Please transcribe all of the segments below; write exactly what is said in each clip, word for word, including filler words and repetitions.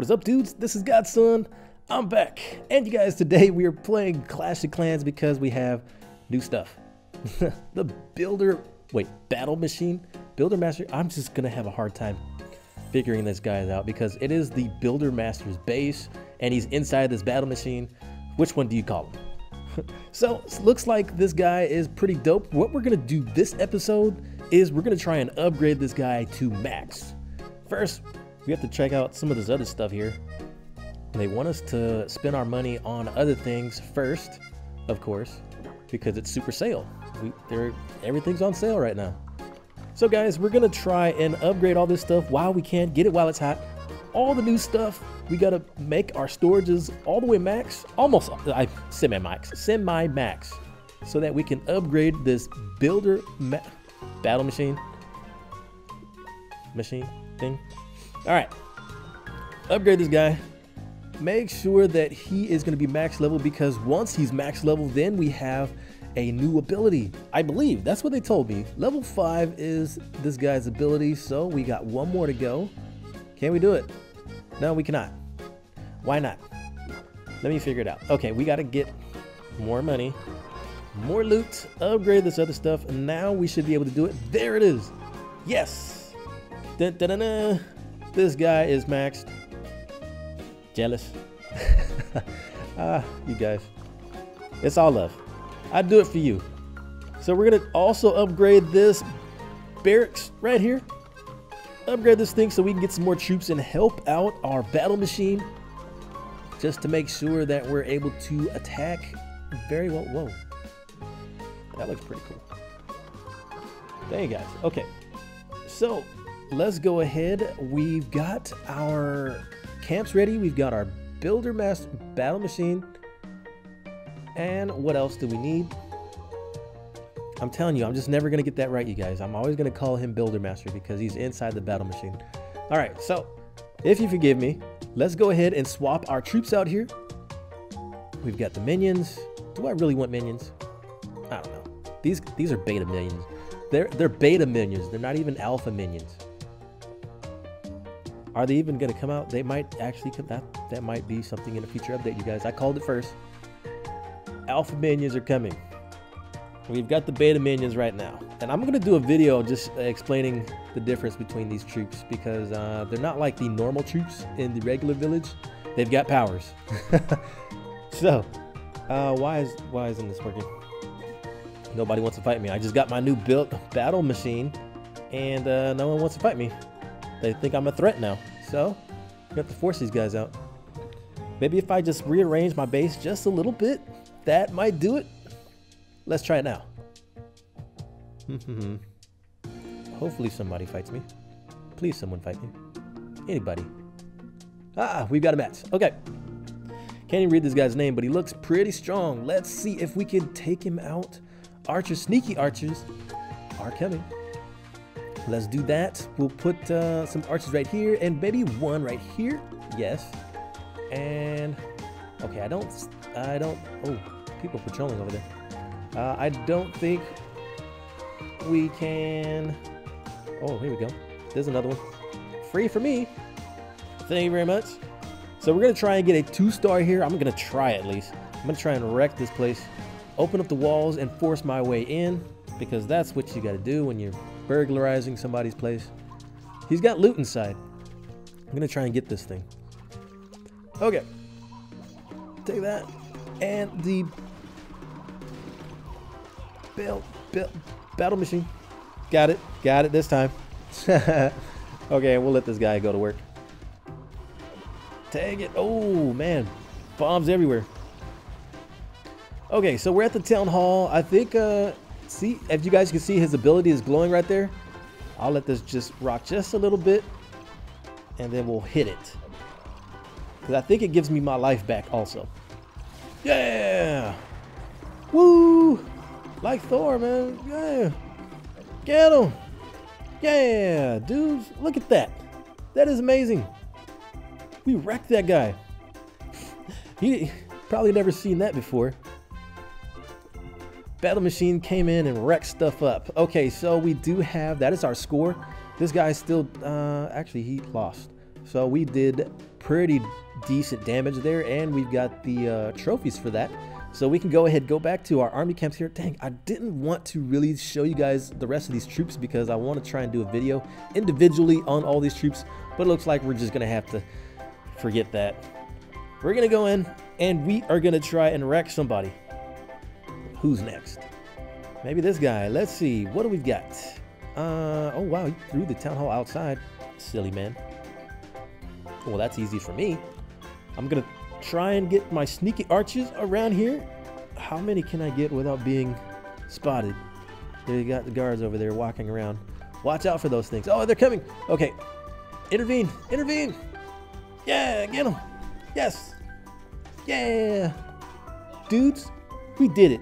What is up, dudes? This is Godson. I'm back. And you guys, today we are playing Clash of Clans because we have new stuff. The Builder... Wait, Battle Machine? Builder Master? I'm just going to have a hard time figuring this guy out because it is the Builder Master's base and he's inside this Battle Machine. Which one do you call him? So, looks like this guy is pretty dope. What we're going to do this episode is we're going to try and upgrade this guy to max. First, we have to check out some of this other stuff here. They want us to spend our money on other things first, of course, because it's super sale. We, they're, everything's on sale right now. So guys, we're gonna try and upgrade all this stuff while we can, get it while it's hot. All the new stuff, we gotta make our storages all the way max, almost I semi-max, semi-max, so that we can upgrade this builder ma battle machine, machine thing. All right, upgrade this guy. Make sure that he is going to be max level, because once he's max level, then we have a new ability. I believe that's what they told me. Level five is this guy's ability, so we got one more to go. Can we do it? No, we cannot. Why not? Let me figure it out. Okay, we got to get more money, more loot, upgrade this other stuff, and now we should be able to do it. There it is. Yes. Dun, dun, dun, dun. This guy is maxed. Jealous. Ah, you guys. It's all love. I'd do it for you. So we're gonna also upgrade this barracks right here. Upgrade this thing so we can get some more troops and help out our battle machine. Just to make sure that we're able to attack very well. Whoa. That looks pretty cool. There you guys. Okay. So let's go ahead. We've got our camps ready. We've got our Builder Master Battle Machine. And what else do we need? I'm telling you, I'm just never going to get that right, you guys. I'm always going to call him Builder Master because he's inside the Battle Machine. All right, so if you forgive me, let's go ahead and swap our troops out here. We've got the minions. Do I really want minions? I don't know. These these are beta minions. They're, they're beta minions. They're not even alpha minions. Are they even going to come out? They might actually come out. That, that might be something in a future update, you guys. I called it first. Alpha minions are coming. We've got the beta minions right now. And I'm going to do a video just explaining the difference between these troops, because uh, they're not like the normal troops in the regular village. They've got powers. So, uh, why, is, why isn't this working? Nobody wants to fight me. I just got my new built battle machine, and uh, no one wants to fight me. They think I'm a threat now, so I have to force these guys out. Maybe if I just rearrange my base just a little bit, that might do it. Let's try it now. Hopefully somebody fights me. Please someone fight me. Anybody. Ah, we've got a match. Okay. Can't even read this guy's name, but he looks pretty strong. Let's see if we can take him out. Archers, sneaky archers are coming. Let's do that. We'll put uh, some archers right here and maybe one right here. Yes. And okay, I don't, I don't, oh, people patrolling over there. Uh, I don't think we can, oh, here we go. There's another one. Free for me. Thank you very much. So we're going to try and get a two star here. I'm going to try at least. I'm going to try and wreck this place. Open up the walls and force my way in, because that's what you got to do when you're burglarizing somebody's place. He's got loot inside. I'm gonna try and get this thing. Okay, take that and the build, build, battle machine. Got it, got it this time. Okay, we'll let this guy go to work. Tag it. Oh man, bombs everywhere. Okay, so we're at the town hall. I think. Uh, See, if you guys can see, his ability is glowing right there. I'll let this just rock just a little bit, and then we'll hit it. Because I think it gives me my life back also. Yeah! Woo! Like Thor, man. Yeah! Get him! Yeah, dudes. Look at that. That is amazing. We wrecked that guy. He probably never seen that before. Battle Machine came in and wrecked stuff up. Okay, so we do have, that is our score. This guy's still, uh, actually he lost. So we did pretty decent damage there, and we've got the uh, trophies for that. So we can go ahead, go back to our army camps here. Dang, I didn't want to really show you guys the rest of these troops because I want to try and do a video individually on all these troops, but it looks like we're just going to have to forget that. We're going to go in and we are going to try and wreck somebody. Who's next? Maybe this guy. Let's see. What do we got? Uh, oh, wow. He threw the town hall outside. Silly man. Well, that's easy for me. I'm going to try and get my sneaky archers around here. How many can I get without being spotted? They got the guards over there walking around. Watch out for those things. Oh, they're coming. Okay. Intervene. Intervene. Yeah, get them. Yes. Yeah. Dudes, we did it.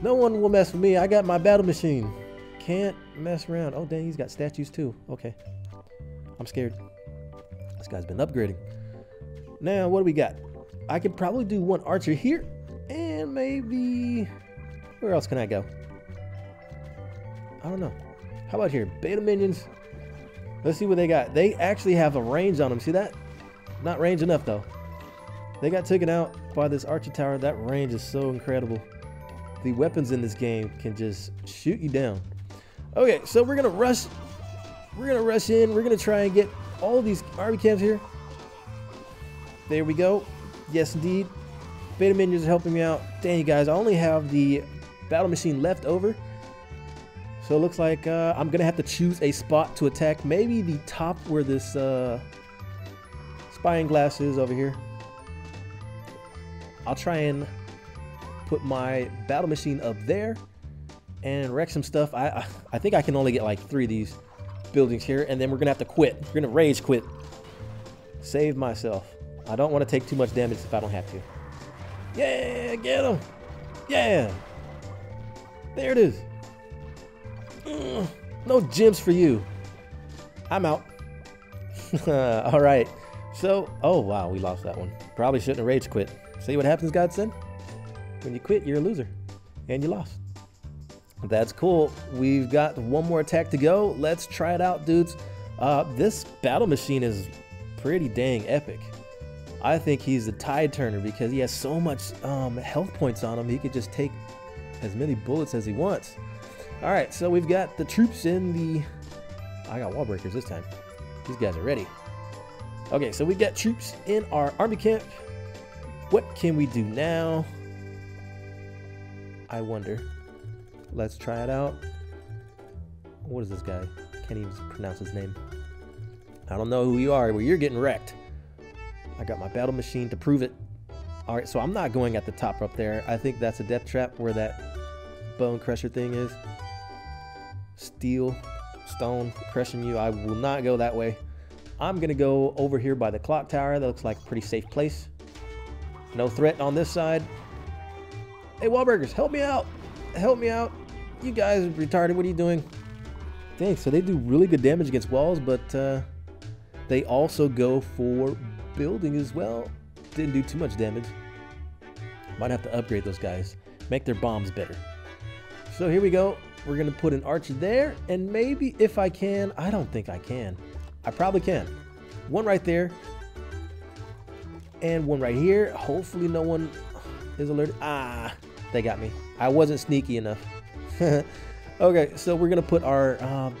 No one will mess with me. I got my battle machine. Can't mess around. Oh, dang, he's got statues too. Okay. I'm scared. This guy's been upgrading. Now, what do we got? I could probably do one archer here, and maybe... where else can I go? I don't know. How about here? Beta minions. Let's see what they got. They actually have a range on them. See that? Not range enough, though. They got taken out by this archer tower. That range is so incredible. The weapons in this game can just shoot you down. Okay, so we're going to rush. We're going to rush in. We're going to try and get all these army camps here. There we go. Yes, indeed. Beta minions are helping me out. Dang, you guys, I only have the battle machine left over. So it looks like uh, I'm going to have to choose a spot to attack. Maybe the top where this uh, spying glass is over here. I'll try and put my battle machine up there and wreck some stuff. I, I, I think I can only get like three of these buildings here, and then we're going to have to quit. We're going to rage quit. Save myself. I don't want to take too much damage if I don't have to. Yeah, get him. Yeah. There it is. Mm, no gems for you. I'm out. All right. So, oh, wow, we lost that one. Probably shouldn't have rage quit. See what happens, Godson? When you quit, you're a loser. And you lost. That's cool. We've got one more attack to go. Let's try it out, dudes. Uh, this battle machine is pretty dang epic. I think he's the tide turner because he has so much um, health points on him. He could just take as many bullets as he wants. All right, so we've got the troops in the... I got wall breakers this time. These guys are ready. Okay, so we've got troops in our army camp. What can we do now? I wonder. Let's try it out. What is this guy? Can't even pronounce his name. I don't know who you are, but you're getting wrecked. I got my battle machine to prove it. All right, so I'm not going at the top up there. I think that's a death trap where that bone crusher thing is. Steel, stone, crushing you. I will not go that way. I'm gonna go over here by the clock tower. That looks like a pretty safe place. No threat on this side. Hey, wallbreakers, help me out. Help me out. You guys are retarded, what are you doing? Dang, so they do really good damage against walls, but uh, they also go for building as well. Didn't do too much damage. Might have to upgrade those guys, make their bombs better. So here we go. We're gonna put an archer there, and maybe if I can, I don't think I can. I probably can. One right there and one right here. Hopefully no one is alerted. Ah, they got me. I wasn't sneaky enough. Okay, so we're gonna put our um,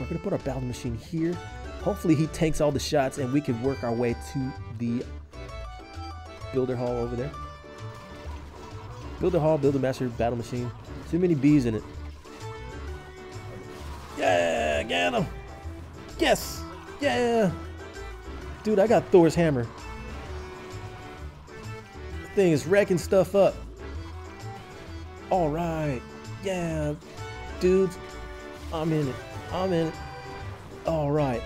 we're gonna put our battle machine here. Hopefully he takes all the shots and we can work our way to the Builder Hall over there. Builder Hall, Builder Master, Battle Machine. Too many bees in it. Yeah, get him. Yes. Yeah. Dude, I got Thor's hammer. This thing is wrecking stuff up. All right. Yeah. Dudes, I'm in it. I'm in it. All right.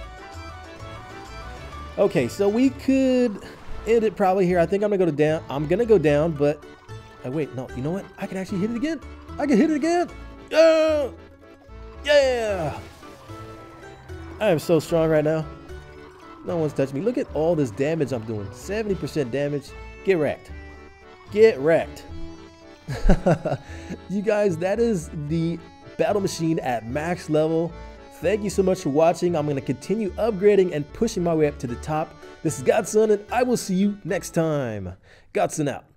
Okay, so we could end it probably here. I think I'm gonna go to down. I'm gonna go down, but oh, wait, no. You know what? I can actually hit it again. I can hit it again. Yeah, yeah. I am so strong right now. No one's touching me. Look at all this damage I'm doing. seventy percent damage. Get wrecked. Get wrecked. You guys, that is the battle machine at max level. Thank you so much for watching. I'm going to continue upgrading and pushing my way up to the top. This is Godson, and I will see you next time. Godson out.